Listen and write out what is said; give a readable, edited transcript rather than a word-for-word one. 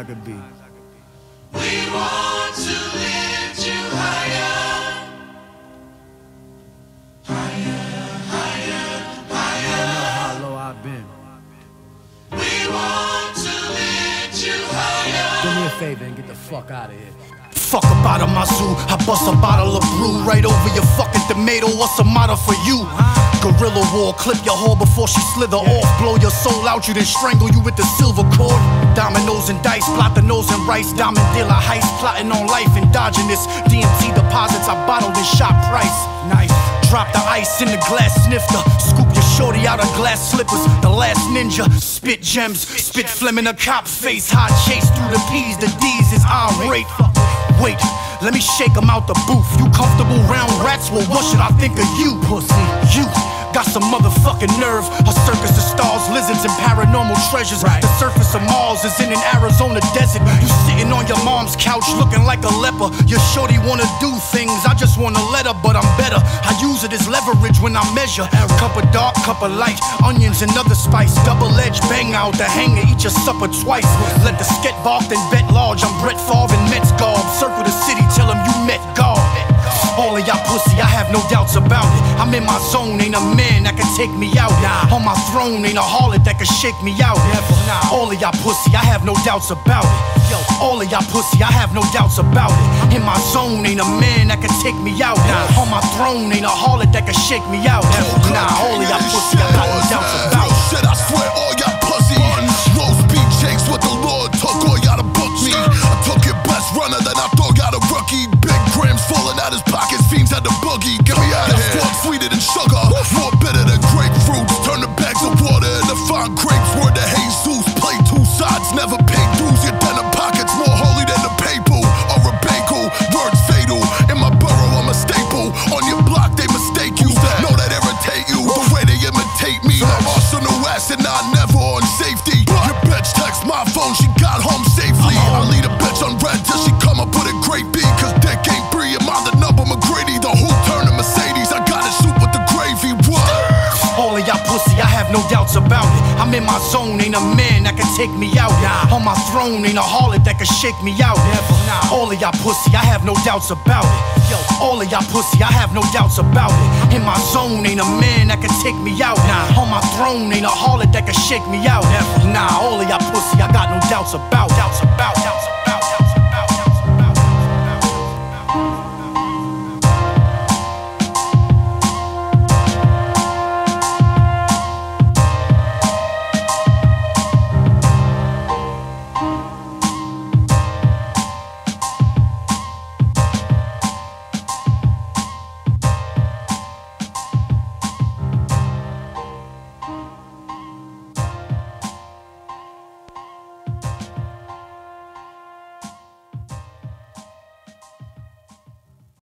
I could be. We want to lift you higher. Higher, higher, higher. I don't know how low I've been. We want to lift you higher. Do me a favor and get the fuck out of here. Fuck up out of my zoo, I bust a bottle of brew right over your fucking tomato. What's the matter for you? Gorilla war, clip your whore before she slither off. Blow your soul out, you then strangle you with the silver cord. Dominoes and dice, plot the nose and rice. Diamond dealer heist, plotting on life and dodging this. DMT deposits, I bottled and shot price. Nice. Drop the ice in the glass snifter. Scoop your shorty out of glass slippers. The last ninja, spit gems. Spit phlegm in a cop face. Hot chase through the P's, the D's is irate. Wait, let me shake them out the booth. You comfortable round rats? Well, what should I think of you, pussy? You got some motherfucking nerve. A circus of stars, lizards, and paranormal treasures. Right. The surface of Mars is in an Arizona desert. You sitting on your mom's couch looking like a leper. Your shorty wanna do things, I just wanna let her, but I'm better. I use it as leverage when I measure. Cup of dark, cup of light, onions and other spice. Double-edged bang out the hanger, eat your supper twice. Let the skit bark, then bet large. I'm Brett Favre and Metzgar. Circle the city, tell them you met God. All of y'all pussy, I have no doubts about it. I'm in my zone, ain't a man that can take me out. On my throne, ain't a harlot that can shake me out. All of y'all pussy, I have no doubts about it. All of y'all pussy, I have no doubts about it. In my zone, ain't a man that can take me out. On my throne, ain't a harlot that can shake me out. All of y'all pussy, I got no doubts about it. Shit, I swear, all y'all pussy. Roast beef shakes with the Lord took, all y'all to book me. I took your best runner, then I thought y'all a rookie. Big grams falling out his pockets, fiends had the boogie. Get me out of here. Y'all sweeter than sugar, more bitter than grapefruits. Turn the bags of water into fine grapes. Word to Jesus, play two sides, never pay dues. Your denim pockets more holy than the papal or a bagel. Words fatal, in my borough I'm a staple. On your block they mistake you, know that irritate you. The way they imitate me, I'm Arsenal ass and I never on safety. Your bitch text my phone, she got home safely. I leave a bitch on red till she come up with a great beat. Cause dick ain't free, I'm on the number McGrady. The whole turn to Mercedes, I gotta shoot with the gravy. What? All of y'all pussy, I have no doubts about it. I'm in my zone, ain't a man that can take me out. On my throne, ain't a harlot that can shake me out. All of y'all pussy, I have no doubts about it. All of y'all pussy, I have no doubts about it. In my zone, ain't a man that can take me out. On my throne, ain't a harlot that can shake me out. All of y'all pussy, I got no doubts about.